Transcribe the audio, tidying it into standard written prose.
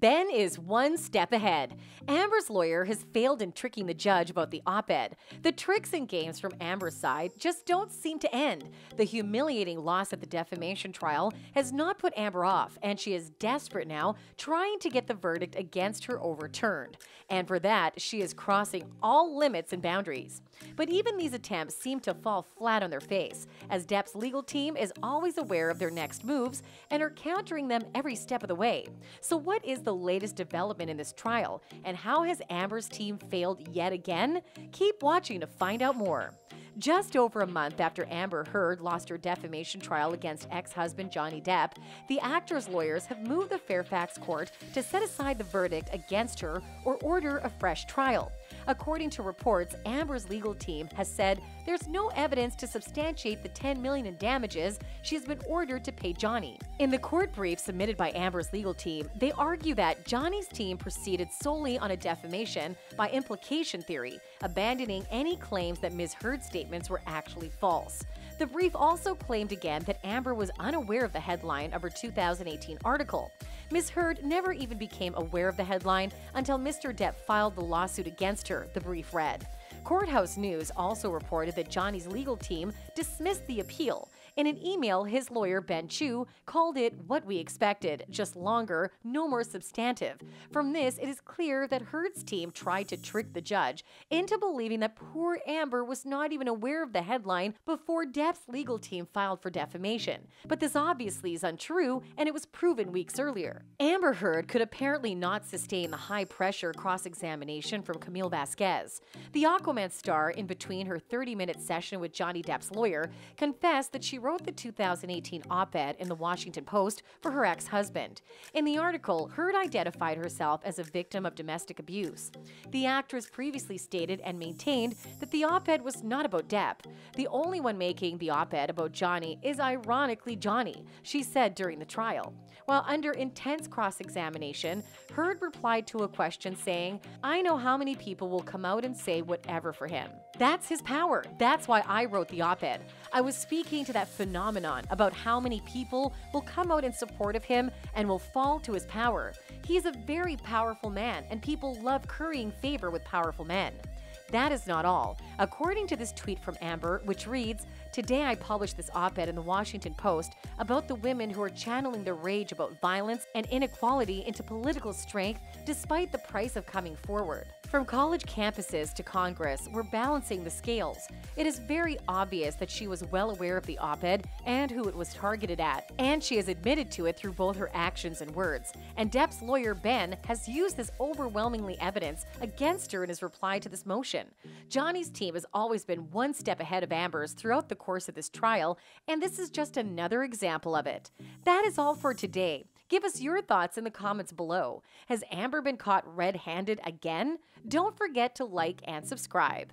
Ben is one step ahead. Amber's lawyer has failed in tricking the judge about the op-ed. The tricks and games from Amber's side just don't seem to end. The humiliating loss at the defamation trial has not put Amber off, and she is desperate now, trying to get the verdict against her overturned. And for that, she is crossing all limits and boundaries. But even these attempts seem to fall flat on their face, as Depp's legal team is always aware of their next moves and are countering them every step of the way. So what is the latest development in this trial, and how has Amber's team failed yet again? Keep watching to find out more. Just over a month after Amber Heard lost her defamation trial against ex-husband Johnny Depp, the actor's lawyers have moved the Fairfax court to set aside the verdict against her or order a fresh trial. According to reports, Amber's legal team has said there's no evidence to substantiate the $10 million in damages she's been ordered to pay Johnny. In the court brief submitted by Amber's legal team, they argue that Johnny's team proceeded solely on a defamation by implication theory, abandoning any claims that Ms. Heard's statements were actually false. The brief also claimed again that Amber was unaware of the headline of her 2018 article. Ms. Heard never even became aware of the headline until Mr. Depp filed the lawsuit against her, the brief read. Courthouse News also reported that Johnny's legal team dismissed the appeal. In an email, his lawyer Ben Chew called it what we expected, just longer, no more substantive. From this, it is clear that Heard's team tried to trick the judge into believing that poor Amber was not even aware of the headline before Depp's legal team filed for defamation. But this obviously is untrue, and it was proven weeks earlier. Amber Heard could apparently not sustain the high-pressure cross-examination from Camille Vasquez. The Aquaman star, in between her 30-minute session with Johnny Depp's lawyer, confessed that she wrote the 2018 op-ed in the Washington Post for her ex-husband. In the article, Heard identified herself as a victim of domestic abuse. The actress previously stated and maintained that the op-ed was not about Depp. The only one making the op-ed about Johnny is ironically Johnny, she said during the trial. While under intense cross-examination, Heard replied to a question saying, "I know how many people will come out and say whatever for him. That's his power. That's why I wrote the op-ed. I was speaking to that phenomenon about how many people will come out in support of him and will fall to his power. He is a very powerful man, and people love currying favor with powerful men." That is not all. According to this tweet from Amber, which reads, "Today I published this op-ed in the Washington Post about the women who are channeling their rage about violence and inequality into political strength despite the price of coming forward. From college campuses to Congress, we're balancing the scales. It is very obvious that she was well aware of the op-ed and who it was targeted at, and she has admitted to it through both her actions and words. And Depp's lawyer, Ben, has used this overwhelmingly evidence against her in his reply to this motion. Johnny's team has always been one step ahead of Amber's throughout the course of this trial, and this is just another example of it." That is all for today. Give us your thoughts in the comments below. Has Amber been caught red-handed again? Don't forget to like and subscribe.